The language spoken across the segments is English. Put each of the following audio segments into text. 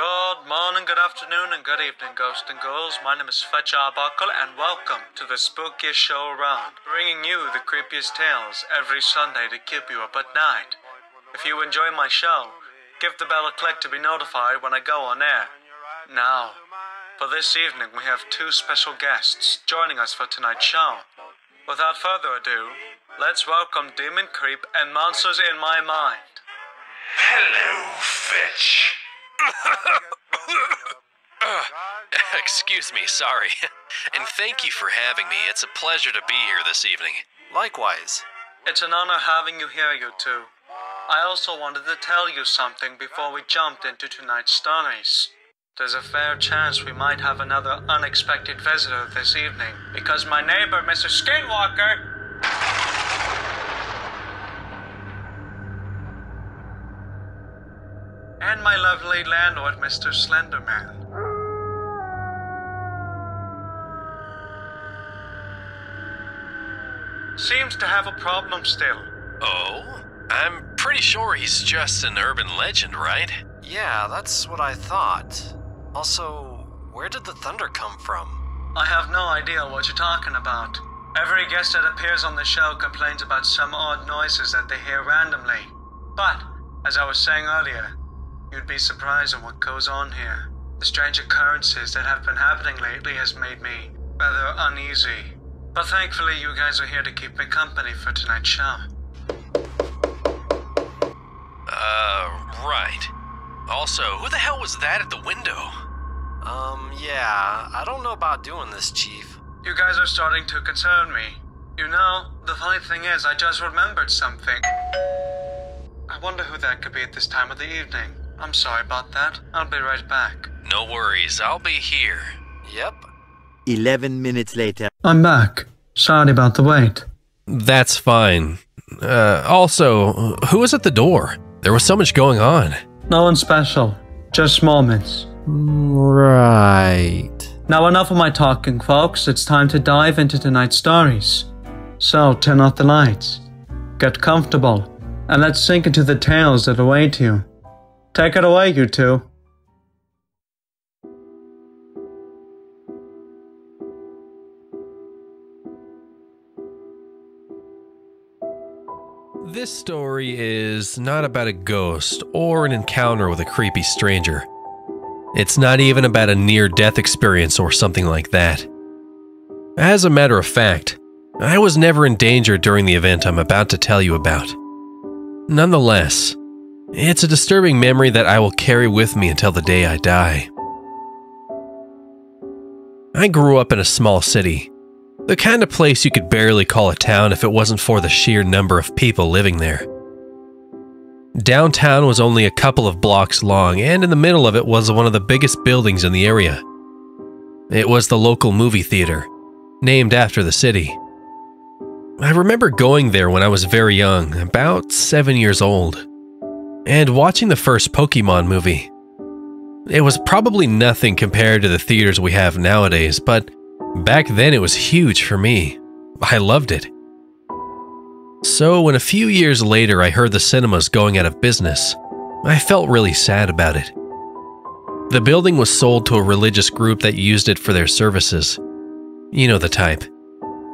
Good morning, good afternoon, and good evening, ghosts and ghouls. My name is Fetch Arbuckle, and welcome to the spookiest show around, bringing you the creepiest tales every Sunday to keep you up at night. If you enjoy my show, give the bell a click to be notified when I go on air. Now, for this evening, we have two special guests joining us for tonight's show. Without further ado, let's welcome Demon Creep and Monsters in My Mind. Hello, Fetch. Excuse me, sorry. And thank you for having me. It's a pleasure to be here this evening. Likewise. It's an honor having you here, you two. I also wanted to tell you something before we jumped into tonight's stories. There's a fair chance we might have another unexpected visitor this evening, because my neighbor, Mr. Skinwalker... and my lovely landlord, Mr. Slenderman. Seems to have a problem still. Oh? I'm pretty sure he's just an urban legend, right? Yeah, that's what I thought. Also, where did the thunder come from? I have no idea what you're talking about. Every guest that appears on the show complains about some odd noises that they hear randomly. But, as I was saying earlier, you'd be surprised at what goes on here. The strange occurrences that have been happening lately has made me rather uneasy. But thankfully you guys are here to keep me company for tonight's show. Right. Also, who the hell was that at the window? Yeah, I don't know about doing this, Chief. You guys are starting to concern me. You know, the funny thing is, I just remembered something. I wonder who that could be at this time of the evening. I'm sorry about that. I'll be right back. No worries. I'll be here. Yep. 11 minutes later. I'm back. Sorry about the wait. That's fine. Also, who was at the door? There was so much going on. No one special. Just moments. Right. Now enough of my talking, folks. It's time to dive into tonight's stories. So turn off the lights. Get comfortable. And let's sink into the tales that await you. Take it away, you two. This story is not about a ghost or an encounter with a creepy stranger. It's not even about a near-death experience or something like that. As a matter of fact, I was never in danger during the event I'm about to tell you about. Nonetheless, it's a disturbing memory that I will carry with me until the day I die. I grew up in a small city, the kind of place you could barely call a town if it wasn't for the sheer number of people living there. Downtown was only a couple of blocks long, and in the middle of it was one of the biggest buildings in the area. It was the local movie theater, named after the city. I remember going there when I was very young, about 7 years old, and watching the first Pokemon movie. It was probably nothing compared to the theaters we have nowadays, but back then it was huge for me. I loved it. So when a few years later I heard the cinemas going out of business, I felt really sad about it. The building was sold to a religious group that used it for their services. You know the type.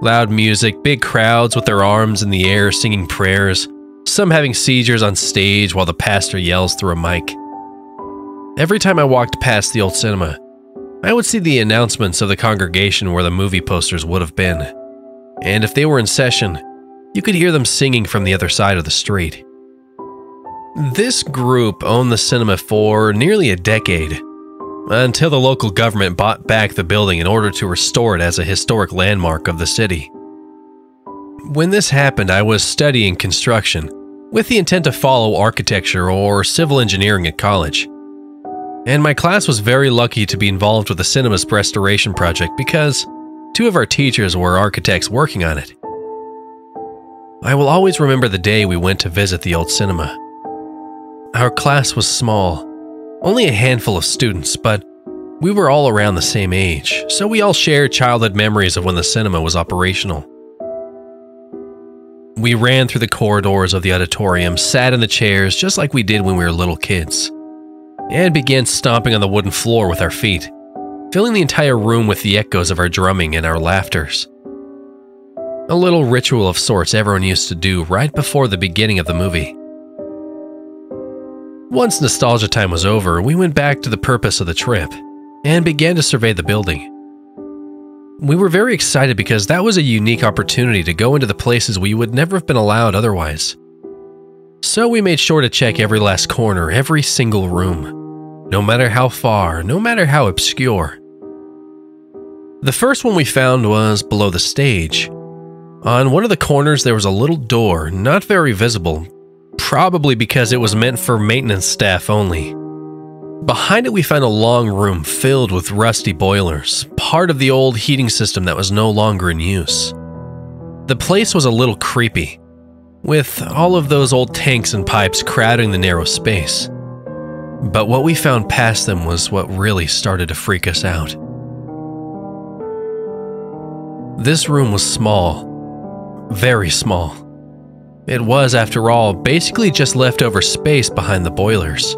Loud music, big crowds with their arms in the air singing prayers, some having seizures on stage while the pastor yells through a mic. Every time I walked past the old cinema, I would see the announcements of the congregation where the movie posters would have been. And if they were in session, you could hear them singing from the other side of the street. This group owned the cinema for nearly a decade, until the local government bought back the building in order to restore it as a historic landmark of the city. When this happened, I was studying construction with the intent to follow architecture or civil engineering at college. And my class was very lucky to be involved with the cinema's restoration project because two of our teachers were architects working on it. I will always remember the day we went to visit the old cinema. Our class was small, only a handful of students, but we were all around the same age, so we all shared childhood memories of when the cinema was operational. We ran through the corridors of the auditorium, sat in the chairs just like we did when we were little kids. and began stomping on the wooden floor with our feet, filling the entire room with the echoes of our drumming and our laughters. A little ritual of sorts everyone used to do right before the beginning of the movie. Once nostalgia time was over, we went back to the purpose of the trip and began to survey the building. We were very excited because that was a unique opportunity to go into the places we would never have been allowed otherwise. So we made sure to check every last corner, every single room, no matter how far, no matter how obscure. The first one we found was below the stage. On one of the corners there was a little door, not very visible, probably because it was meant for maintenance staff only. Behind it we found a long room filled with rusty boilers, part of the old heating system that was no longer in use. The place was a little creepy, with all of those old tanks and pipes crowding the narrow space. But what we found past them was what really started to freak us out. This room was small, very small. It was, after all, basically just leftover space behind the boilers.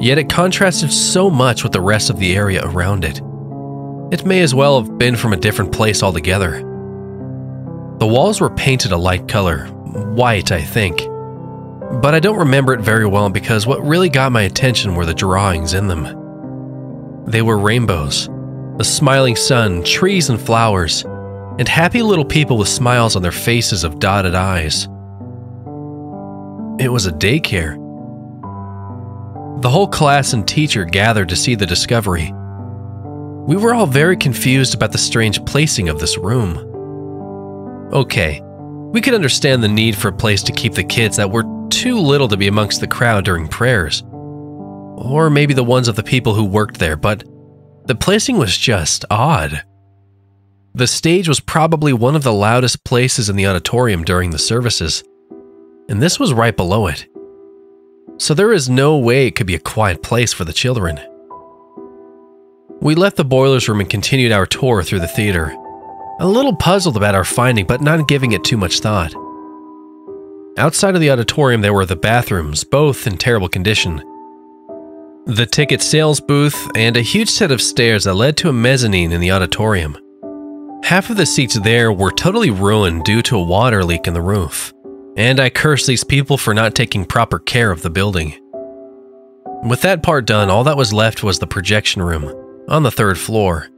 Yet it contrasted so much with the rest of the area around it. It may as well have been from a different place altogether. The walls were painted a light color, white I think, but I don't remember it very well because what really got my attention were the drawings in them. They were rainbows, the smiling sun, trees and flowers, and happy little people with smiles on their faces of dotted eyes. It was a daycare. The whole class and teacher gathered to see the discovery. We were all very confused about the strange placing of this room. Okay, we could understand the need for a place to keep the kids that were too little to be amongst the crowd during prayers, or maybe the ones of the people who worked there, but the placing was just odd. The stage was probably one of the loudest places in the auditorium during the services, and this was right below it. So there is no way it could be a quiet place for the children. We left the boilers room and continued our tour through the theater, a little puzzled about our finding but not giving it too much thought. Outside of the auditorium there were the bathrooms, both in terrible condition, the ticket sales booth, and a huge set of stairs that led to a mezzanine in the auditorium. Half of the seats there were totally ruined due to a water leak in the roof, and I cursed these people for not taking proper care of the building. With that part done, all that was left was the projection room, on the third floor.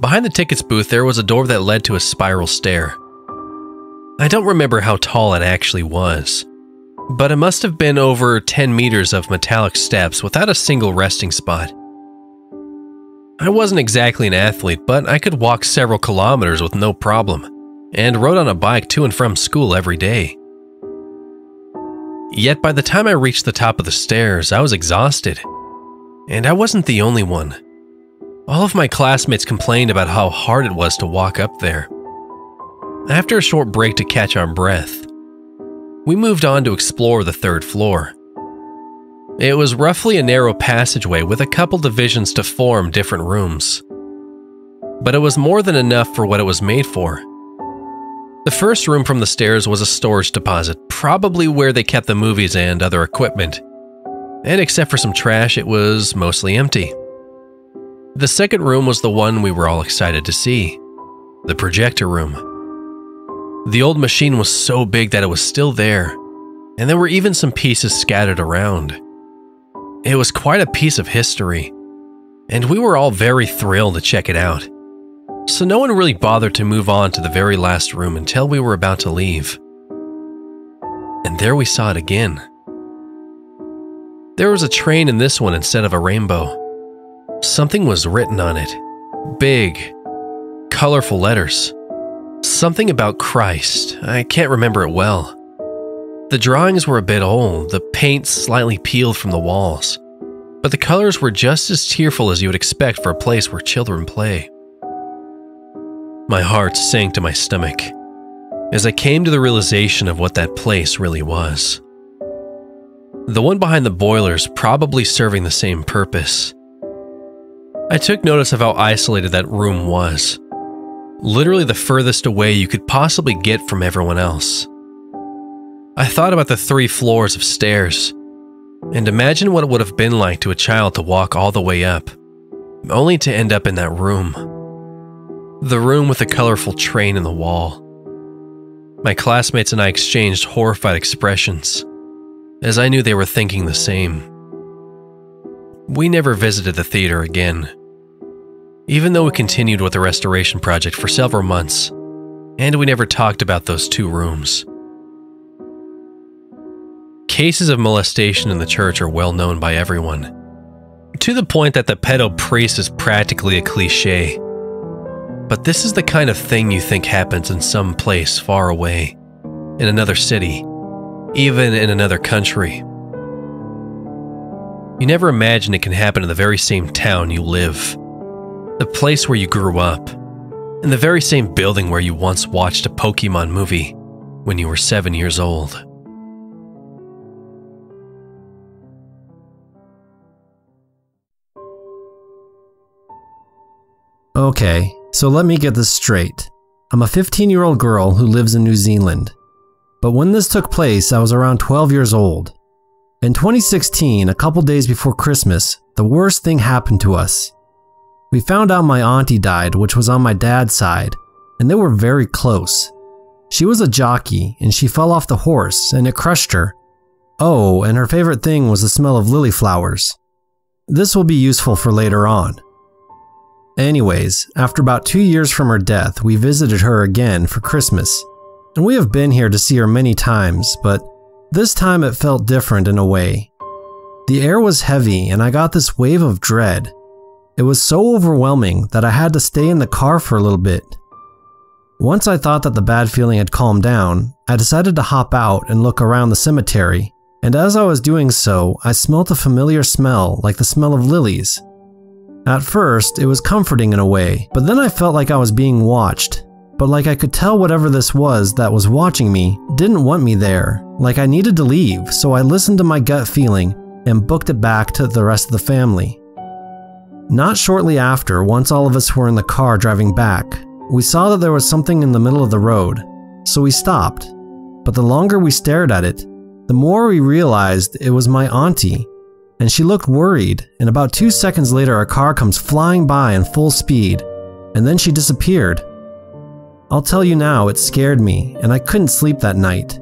Behind the tickets booth there was a door that led to a spiral stair. I don't remember how tall it actually was, but it must have been over 10 meters of metallic steps without a single resting spot. I wasn't exactly an athlete, but I could walk several kilometers with no problem, and rode on a bike to and from school every day. Yet by the time I reached the top of the stairs, I was exhausted. And I wasn't the only one. All of my classmates complained about how hard it was to walk up there. After a short break to catch our breath, we moved on to explore the third floor. It was roughly a narrow passageway with a couple divisions to form different rooms. But it was more than enough for what it was made for. The first room from the stairs was a storage deposit, probably where they kept the movies and other equipment. And except for some trash, it was mostly empty. The second room was the one we were all excited to see, the projector room. The old machine was so big that it was still there, and there were even some pieces scattered around. It was quite a piece of history, and we were all very thrilled to check it out. So no one really bothered to move on to the very last room until we were about to leave. And there we saw it again. There was a train in this one instead of a rainbow. Something was written on it. Big, colorful letters. Something about Christ. I can't remember it well. The drawings were a bit old, the paint slightly peeled from the walls, but the colors were just as tearful as you would expect for a place where children play. My heart sank to my stomach as I came to the realization of what that place really was. The one behind the boilers probably serving the same purpose. I took notice of how isolated that room was. Literally the furthest away you could possibly get from everyone else. I thought about the 3 floors of stairs, And imagine what it would have been like to a child to walk all the way up, only to end up in that room. The room with the colorful train in the wall. My classmates and I exchanged horrified expressions, as I knew they were thinking the same. We never visited the theater again, even though we continued with the restoration project for several months, and we never talked about those two rooms. Cases of molestation in the church are well known by everyone, to the point that the pedo priest is practically a cliche. But this is the kind of thing you think happens in some place far away, in another city, even in another country. You never imagine it can happen in the very same town you live, the place where you grew up, in the very same building where you once watched a Pokemon movie when you were 7 years old. Okay, so let me get this straight. I'm a 15-year-old girl who lives in New Zealand. But when this took place, I was around 12 years old. In 2016, a couple days before Christmas, the worst thing happened to us. We found out my auntie died, which was on my dad's side, and they were very close. She was a jockey, and she fell off the horse, and it crushed her. Oh, and her favorite thing was the smell of lily flowers. This will be useful for later on. Anyways, after about 2 years from her death, we visited her again for Christmas, and we have been here to see her many times, but this time it felt different in a way. The air was heavy and I got this wave of dread. It was so overwhelming that I had to stay in the car for a little bit. Once I thought that the bad feeling had calmed down, I decided to hop out and look around the cemetery, and as I was doing so, I smelt a familiar smell like the smell of lilies. At first, it was comforting in a way, but then I felt like I was being watched. But like I could tell whatever this was that was watching me didn't want me there, like I needed to leave, so I listened to my gut feeling and booked it back to the rest of the family. Not shortly after, once all of us were in the car driving back, we saw that there was something in the middle of the road, so we stopped. But the longer we stared at it, the more we realized it was my auntie, and she looked worried, and about 2 seconds later a car comes flying by in full speed, and then she disappeared. I'll tell you now, it scared me, and I couldn't sleep that night.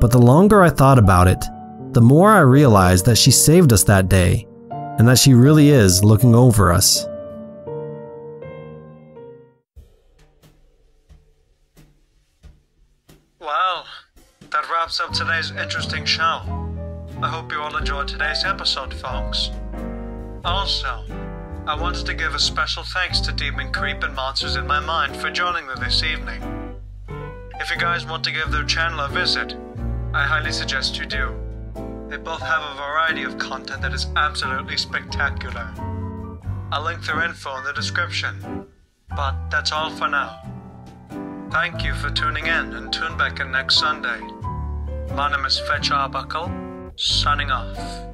But the longer I thought about it, the more I realized that she saved us that day, and that she really is looking over us. Well, that wraps up today's interesting show. I hope you all enjoyed today's episode, folks. Also, I wanted to give a special thanks to Demon Creep and Monsters in My Mind for joining me this evening. If you guys want to give their channel a visit, I highly suggest you do. They both have a variety of content that is absolutely spectacular. I'll link their info in the description, but that's all for now. Thank you for tuning in and tune back in next Sunday. My name is Fetch Arbuckle, signing off.